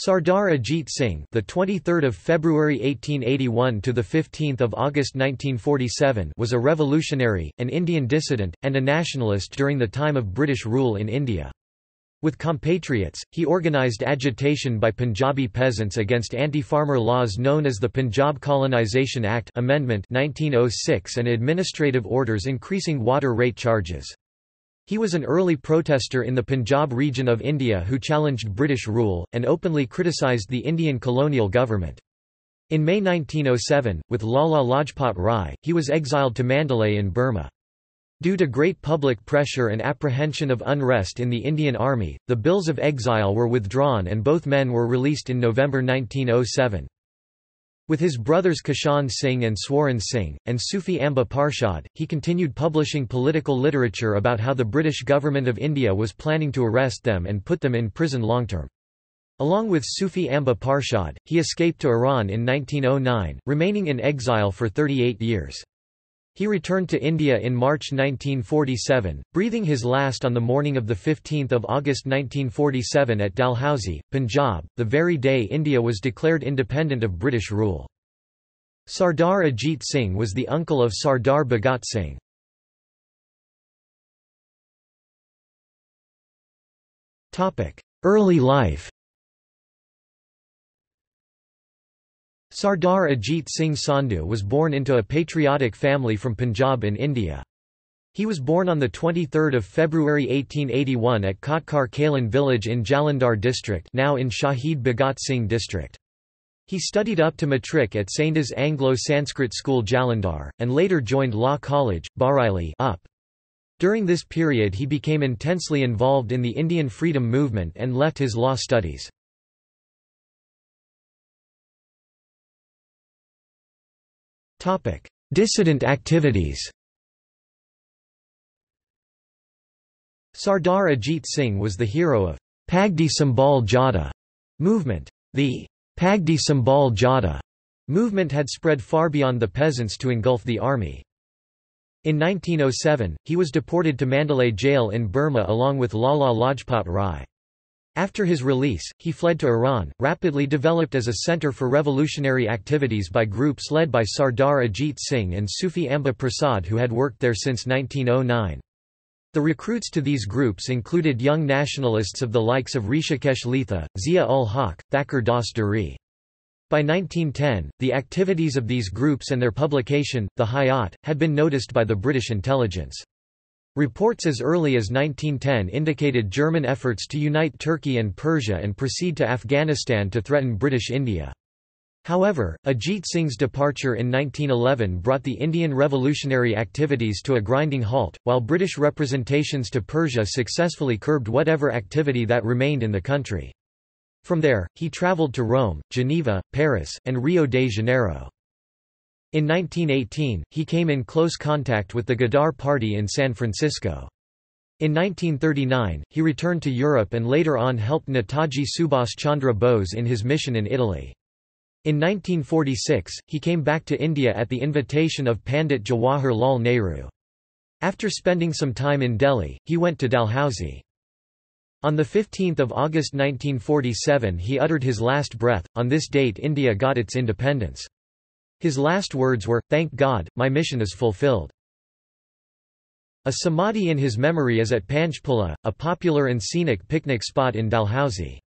Sardar Ajit Singh, the 23rd of February 1881 to the 15th of August 1947, was a revolutionary, an Indian dissident, and a nationalist during the time of British rule in India. With compatriots, he organized agitation by Punjabi peasants against anti-farmer laws known as the Punjab Colonisation Act Amendment 1906 and administrative orders increasing water rate charges. He was an early protester in the Punjab region of India who challenged British rule, and openly criticised the Indian colonial government. In May 1907, with Lala Lajpat Rai, he was exiled to Mandalay in Burma. Due to great public pressure and apprehension of unrest in the Indian Army, the bills of exile were withdrawn and both men were released in November 1907. With his brothers Kishan Singh and Swaran Singh, and Sufi Amba Prasad, he continued publishing political literature about how the British government of India was planning to arrest them and put them in prison long-term. Along with Sufi Amba Prasad, he escaped to Iran in 1909, remaining in exile for 38 years. He returned to India in March 1947, breathing his last on the morning of 15 August 1947 at Dalhousie, Punjab, the very day India was declared independent of British rule. Sardar Ajit Singh was the uncle of Sardar Bhagat Singh. Early life. Sardar Ajit Singh Sandhu was born into a patriotic family from Punjab in India. He was born on 23 February 1881 at Khatkar Kalan village in Jalandhar district, now in Shahid Bhagat Singh district. He studied up to matric at Sainda's Anglo-Sanskrit School Jalandhar, and later joined Law College, Bareilly up. During this period he became intensely involved in the Indian freedom movement and left his law studies. Dissident activities. Sardar Ajit Singh was the hero of Pagdi Sambal Jada movement. The Pagdi Sambal Jada movement had spread far beyond the peasants to engulf the army. In 1907, he was deported to Mandalay jail in Burma along with Lala Lajpat Rai. After his release, he fled to Iran, rapidly developed as a center for revolutionary activities by groups led by Sardar Ajit Singh and Sufi Amba Prasad, who had worked there since 1909. The recruits to these groups included young nationalists of the likes of Rishikesh Letha, Zia ul Haq, Thakur das Dari. By 1910, the activities of these groups and their publication, the Hayat, had been noticed by the British intelligence. Reports as early as 1910 indicated German efforts to unite Turkey and Persia and proceed to Afghanistan to threaten British India. However, Ajit Singh's departure in 1911 brought the Indian revolutionary activities to a grinding halt, while British representations to Persia successfully curbed whatever activity that remained in the country. From there, he travelled to Rome, Geneva, Paris, and Rio de Janeiro. In 1918, he came in close contact with the Ghadar Party in San Francisco. In 1939, he returned to Europe and later on helped Netaji Subhas Chandra Bose in his mission in Italy. In 1946, he came back to India at the invitation of Pandit Jawaharlal Nehru. After spending some time in Delhi, he went to Dalhousie. On 15 August 1947 he uttered his last breath. On this date India got its independence. His last words were, "Thank God, my mission is fulfilled." A samadhi in his memory is at Panjpula, a popular and scenic picnic spot in Dalhousie.